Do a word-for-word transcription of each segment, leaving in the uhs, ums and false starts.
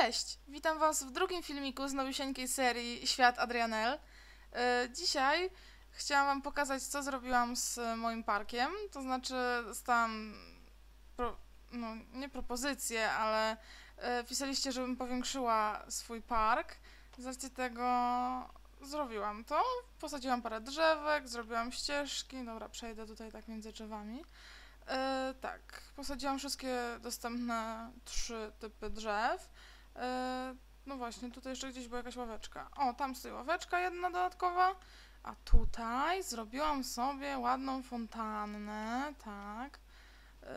Cześć, witam Was w drugim filmiku z nowisienkiej serii Świat Adrianel. Dzisiaj chciałam Wam pokazać, co zrobiłam z moim parkiem, to znaczy dostałam, pro, no, nie propozycję, ale pisaliście, żebym powiększyła swój park. Z racji tego zrobiłam to, posadziłam parę drzewek, zrobiłam ścieżki, dobra, przejdę tutaj tak między drzewami. Yy, tak, posadziłam wszystkie dostępne trzy typy drzew. Yy, no właśnie, tutaj jeszcze gdzieś była jakaś ławeczka. O, tam stoi ławeczka jedna dodatkowa. A tutaj zrobiłam sobie ładną fontannę, tak, yy,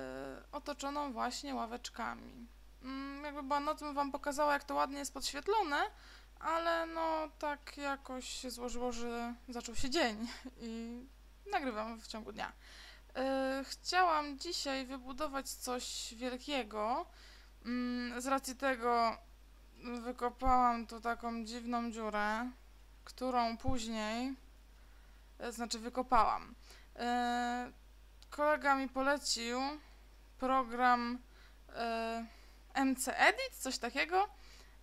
otoczoną właśnie ławeczkami. Yy, jakby była noc, bym Wam pokazała, jak to ładnie jest podświetlone, ale no tak jakoś się złożyło, że zaczął się dzień i nagrywam w ciągu dnia. Chciałam dzisiaj wybudować coś wielkiego, z racji tego wykopałam tu taką dziwną dziurę, którą później, znaczy wykopałam. Kolega mi polecił program MCEdit, coś takiego,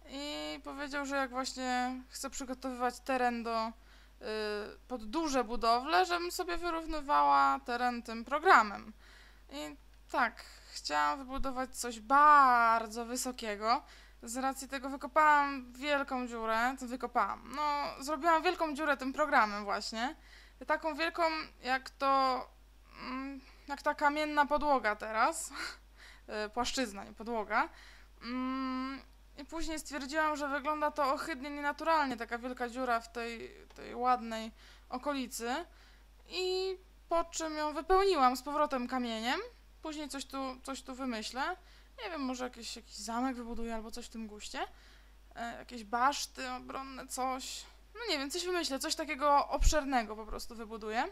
i powiedział, że jak właśnie chcę przygotowywać teren do pod duże budowle, żebym sobie wyrównywała teren tym programem. I tak, chciałam wybudować coś bardzo wysokiego. Z racji tego wykopałam wielką dziurę, co wykopałam, no zrobiłam wielką dziurę tym programem właśnie. Taką wielką, jak to, jak ta kamienna podłoga teraz, płaszczyzna, nie podłoga. I później stwierdziłam, że wygląda to ohydnie, nienaturalnie, taka wielka dziura w tej, tej ładnej okolicy. I po czym ją wypełniłam z powrotem kamieniem. Później coś tu, coś tu wymyślę. Nie wiem, może jakiś, jakiś zamek wybuduję albo coś w tym guście. E, jakieś baszty obronne, coś. No nie wiem, coś wymyślę, coś takiego obszernego po prostu wybuduję.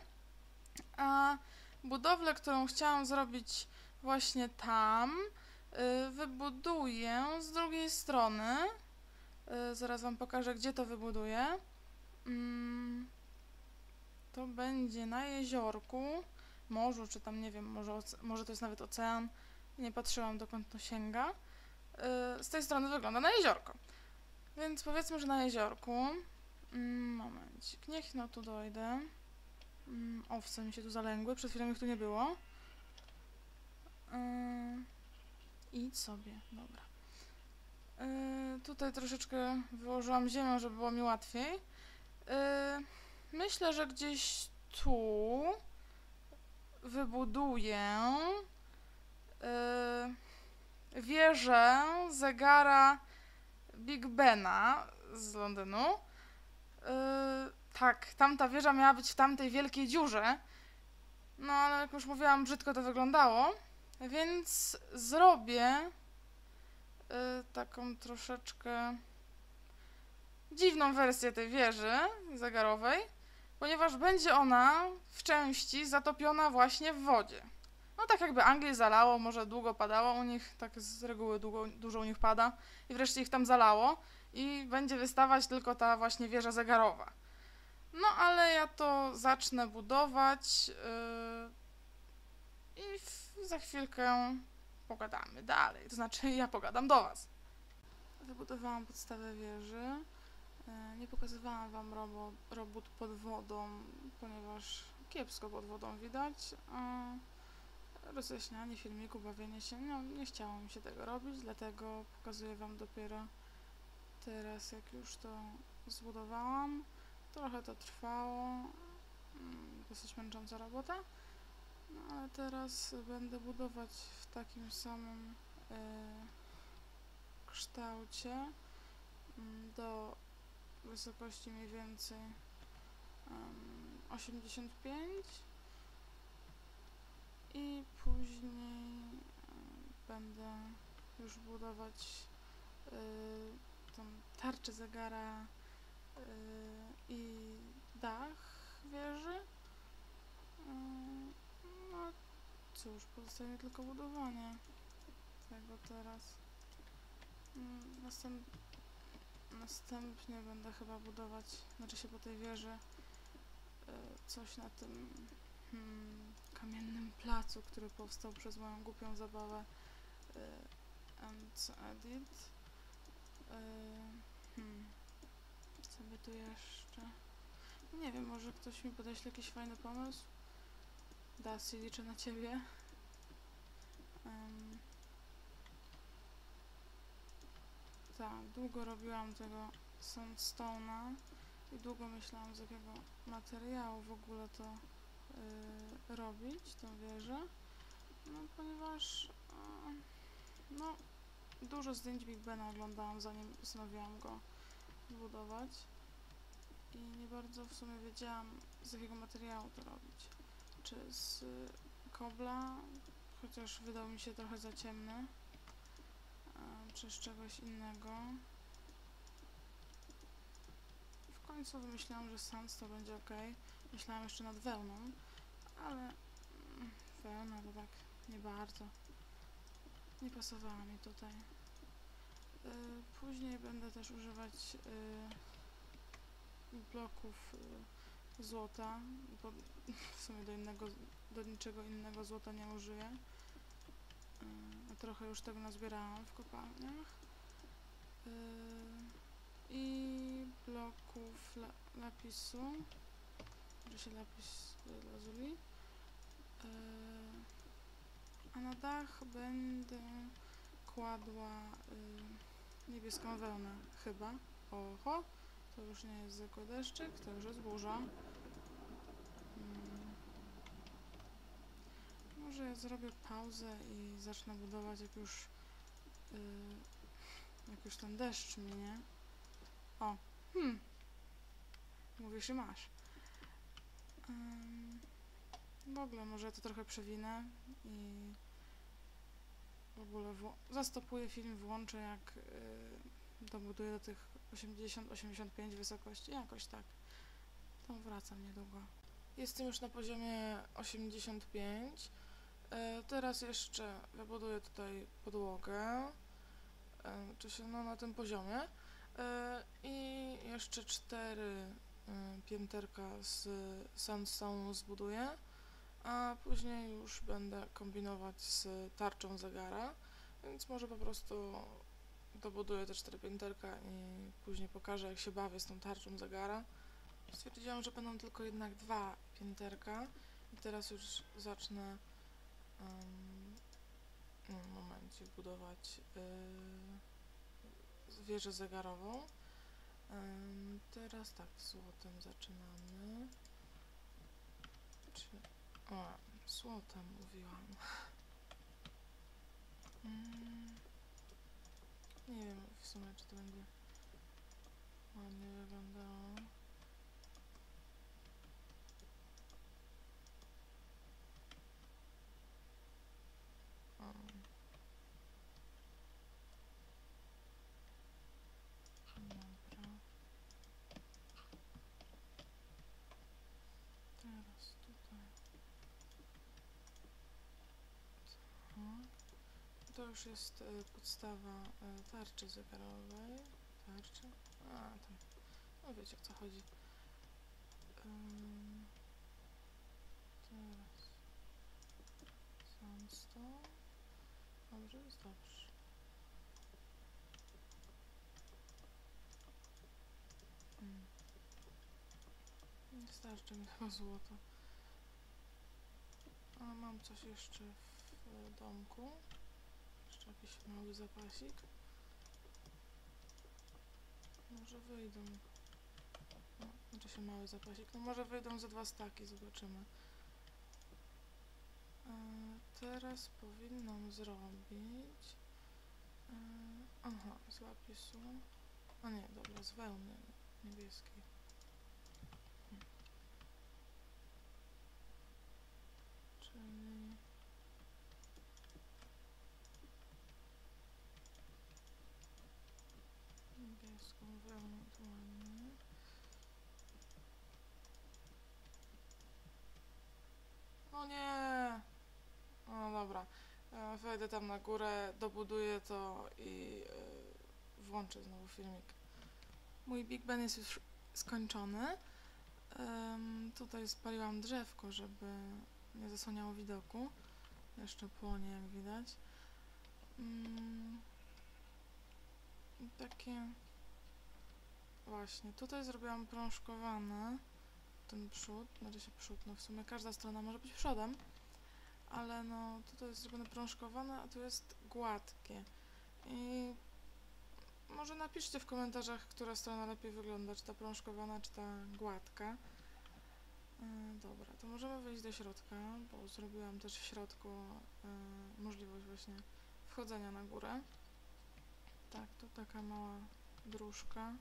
A budowlę, którą chciałam zrobić właśnie tam, wybuduję z drugiej strony. Zaraz Wam pokażę, gdzie to wybuduję. To będzie na jeziorku, morzu, czy tam, nie wiem, może, może to jest nawet ocean. Nie patrzyłam, dokąd to sięga. Z tej strony wygląda na jeziorko. Więc powiedzmy, że na jeziorku. Momencik, niech no tu dojdę. Owce mi się tu zalęgły, przed chwilą ich tu nie było. Idź sobie, dobra. Yy, tutaj troszeczkę wyłożyłam ziemię, żeby było mi łatwiej. Yy, myślę, że gdzieś tu wybuduję yy, wieżę zegara Big Bena z Londynu. Yy, tak, tamta wieża miała być w tamtej wielkiej dziurze. No ale jak już mówiłam, brzydko to wyglądało. Więc zrobię y, taką troszeczkę dziwną wersję tej wieży zegarowej, ponieważ będzie ona w części zatopiona właśnie w wodzie. No tak jakby Anglię zalało, może długo padało u nich, tak z reguły długo, dużo u nich pada i wreszcie ich tam zalało i będzie wystawać tylko ta właśnie wieża zegarowa. No ale ja to zacznę budować yy, i w za chwilkę pogadamy dalej, to znaczy ja pogadam do Was. Wybudowałam podstawę wieży. Nie pokazywałam Wam robot, robót pod wodą, ponieważ kiepsko pod wodą widać. Rozjaśnianie filmiku, bawienie się, no nie chciało mi się tego robić, dlatego pokazuję Wam dopiero teraz, jak już to zbudowałam. Trochę to trwało, dosyć męcząca robota. No, ale teraz będę budować w takim samym y, kształcie do wysokości mniej więcej y, osiemdziesiąt pięć i później y, będę już budować y, tą tarczę zegara y, i dach wieży. Y, No cóż, pozostaje tylko budowanie tego teraz. Następ... Następnie będę chyba budować, znaczy się po tej wieży, coś na tym hmm, kamiennym placu, który powstał przez moją głupią zabawę M C Edit. Hmm. Co by tu jeszcze? Nie wiem, może ktoś mi podeśle jakiś fajny pomysł? Dasi, liczę na ciebie. Um. Tak, długo robiłam tego sandstone'a i długo myślałam, z jakiego materiału w ogóle to yy, robić, tą wieżę. No, ponieważ yy, no, dużo zdjęć Big Bena oglądałam, zanim postanowiłam go budować i nie bardzo w sumie wiedziałam, z jakiego materiału to robić. Czy z yy, kobla, chociaż wydał mi się trochę za ciemny, czy z czegoś innego. W końcu wymyślałam, że sans to będzie ok. Myślałam jeszcze nad wełną, ale wełna to tak nie bardzo. Nie pasowała mi tutaj. Później będę też używać bloków złota, bo w sumie do innego, do niczego innego złota nie użyję. Trochę już tego nazbierałam w kopalniach. Yy, I bloków la, lapisu, że się lapis lazuli. Yy, a na dach będę kładła yy, niebieską wełnę, chyba. Oho, to już nie jest zwykły deszczyk, to już jest burza. Może ja zrobię pauzę i zacznę budować, jak już, yy, jak już ten deszcz minie. O, hmm, mówisz i masz. Yy, w ogóle może ja to trochę przewinę i w ogóle zastopuję film, włączę, jak yy, dobuduję do tych osiemdziesiąt osiemdziesiąt pięć wysokości, jakoś tak. Tam wracam niedługo. Jestem już na poziomie osiemdziesiąt pięć. Teraz jeszcze wybuduję tutaj podłogę, czy się no na tym poziomie, i jeszcze cztery pięterka z sandstone'u zbuduję, a później już będę kombinować z tarczą zegara, więc może po prostu dobuduję te cztery pięterka i później pokażę, jak się bawię z tą tarczą zegara. Stwierdziłam, że będą tylko jednak dwa pięterka i teraz już zacznę um, momencie budować yy, wieżę zegarową. Yy, teraz tak, złotem zaczynamy. Czy, o, złotem mówiłam. Yy, nie wiem w sumie, czy to będzie ładnie wyglądało. Dobra. Teraz tutaj. Tak. To już jest y, podstawa y, tarczy zegarowej. Tarczy? A, tam. No wiecie, o co chodzi. Ym, teraz. Sandstone. Dobrze, jest dobrze. Mm. Nie starczy mi chyba złoto. A mam coś jeszcze w domku. Jeszcze jakiś mały zapasik. Może wyjdą. No, znaczy się mały zapasik. No może wyjdą za dwa staki, zobaczymy. Teraz powinnam zrobić... Yy, aha, z lapisu... A nie, dobra, z wełny niebieskiej. Hmm. Czyli... Niebieską wełnę tu mamy. O nie! No dobra, wejdę tam na górę, dobuduję to i yy, włączę znowu filmik. Mój Big Ben jest już skończony. Ym, tutaj spaliłam drzewko, żeby nie zasłaniało widoku. Jeszcze płonie, jak widać. Ym, takie... Właśnie, tutaj zrobiłam prążkowane ten przód, znaczy się przód, no w sumie każda strona może być przodem, ale no tutaj jest zrobione prążkowane, a tu jest gładkie. I może napiszcie w komentarzach, która strona lepiej wygląda, czy ta prążkowana, czy ta gładka. Yy, dobra, to możemy wyjść do środka, bo zrobiłam też w środku yy, możliwość właśnie wchodzenia na górę. Tak, tu taka mała dróżka.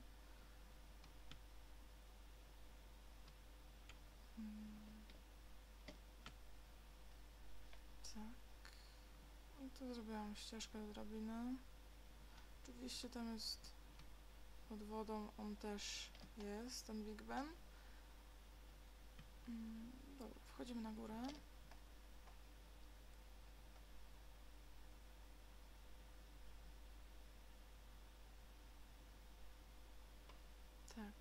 Tak. I tu zrobiłam ścieżkę do drabiny. Oczywiście tam jest pod wodą, on też jest, ten Big Ben. Dobra, wchodzimy na górę. Tak,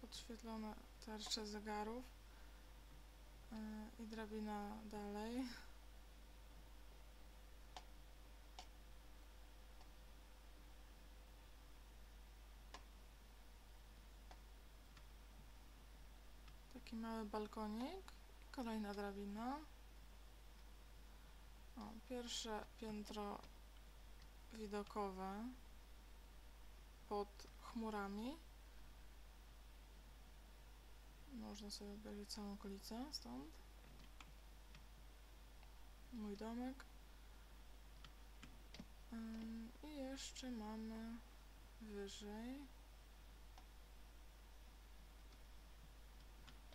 podświetlone tarcze zegarów yy, i drabina dalej. Taki mały balkonik, kolejna drabina. O, pierwsze piętro widokowe pod chmurami. Można sobie obejrzeć całą okolicę stąd. Mój domek. Yy, I jeszcze mamy wyżej.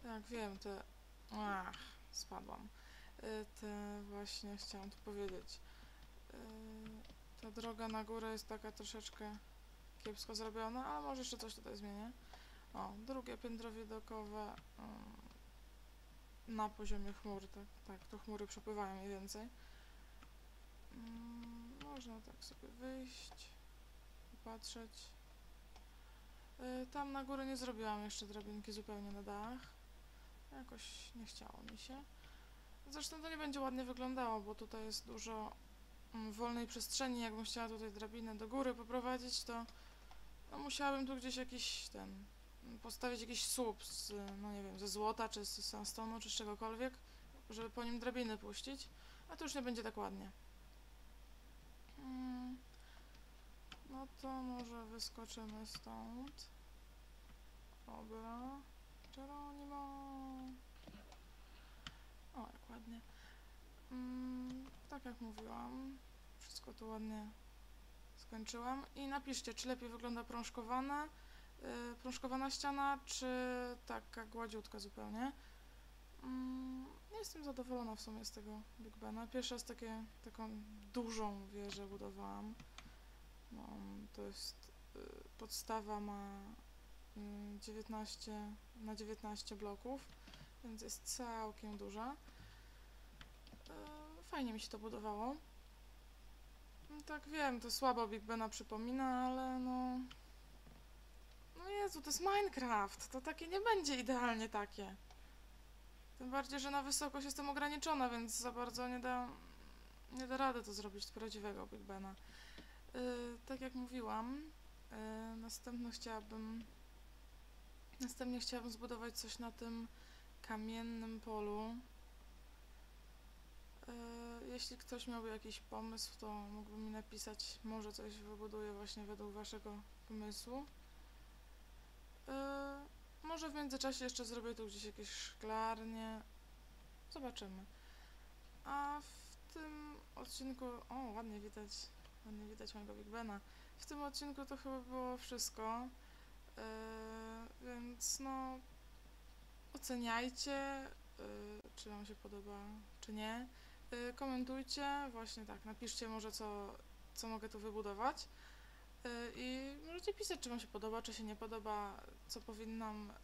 Tak, wiem, te... Ach, spadłam. Yy, te właśnie chciałam tu powiedzieć. Yy, ta droga na górę jest taka troszeczkę kiepsko zrobiona, ale może jeszcze coś tutaj zmienię. O, drugie piętro widokowe yy, na poziomie chmur, tak, tak, tu chmury przepływają mniej więcej. Yy, można tak sobie wyjść, popatrzeć. Yy, tam na górę nie zrobiłam jeszcze drabinki zupełnie na dach. Jakoś nie chciało mi się. Zresztą to nie będzie ładnie wyglądało, bo tutaj jest dużo yy, wolnej przestrzeni. Jakbym chciała tutaj drabinę do góry poprowadzić, to no, musiałabym tu gdzieś jakiś ten... postawić jakiś słup z, no nie wiem, ze złota, czy z sandstone'u, czy z czegokolwiek, żeby po nim drabiny puścić, a to już nie będzie tak ładnie. Hmm. No to może wyskoczymy stąd. Dobra. Geronimo. O, jak ładnie. Hmm. Tak jak mówiłam, wszystko tu ładnie skończyłam. I napiszcie, czy lepiej wygląda prążkowana, Yy, prążkowana ściana, czy taka gładziutka zupełnie. Yy, jestem zadowolona w sumie z tego Big Bena. Pierwszy raz takie, taką dużą wieżę budowałam. No, to jest... Yy, podstawa ma yy, dziewiętnaście na dziewiętnaście bloków, więc jest całkiem duża. Yy, fajnie mi się to budowało. Yy, tak wiem, to słabo Big Bena przypomina, ale no... No Jezu, to jest Minecraft, to takie nie będzie idealnie takie. Tym bardziej, że na wysokość jestem ograniczona, więc za bardzo nie da, nie da rady to zrobić z prawdziwego Big Bena. Yy, tak jak mówiłam, yy, następnie chciałabym, następnie chciałabym zbudować coś na tym kamiennym polu. Yy, jeśli ktoś miałby jakiś pomysł, to mógłby mi napisać, może coś wybuduję właśnie według waszego pomysłu. Yy, może w międzyczasie jeszcze zrobię tu gdzieś jakieś szklarnie. Zobaczymy. A w tym odcinku... O, ładnie widać. Ładnie widać mojego Big Bena. W tym odcinku to chyba było wszystko. Yy, więc no... Oceniajcie, yy, czy wam się podoba, czy nie. Yy, komentujcie. Właśnie tak, napiszcie może, co, co mogę tu wybudować. I możecie pisać, czy wam się podoba, czy się nie podoba, co powinnam y,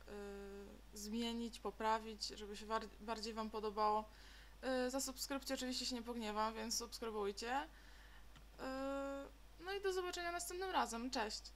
zmienić, poprawić, żeby się bardziej wam podobało. Y, za subskrypcję oczywiście się nie pogniewam, więc subskrybujcie. Y, no i do zobaczenia następnym razem. Cześć!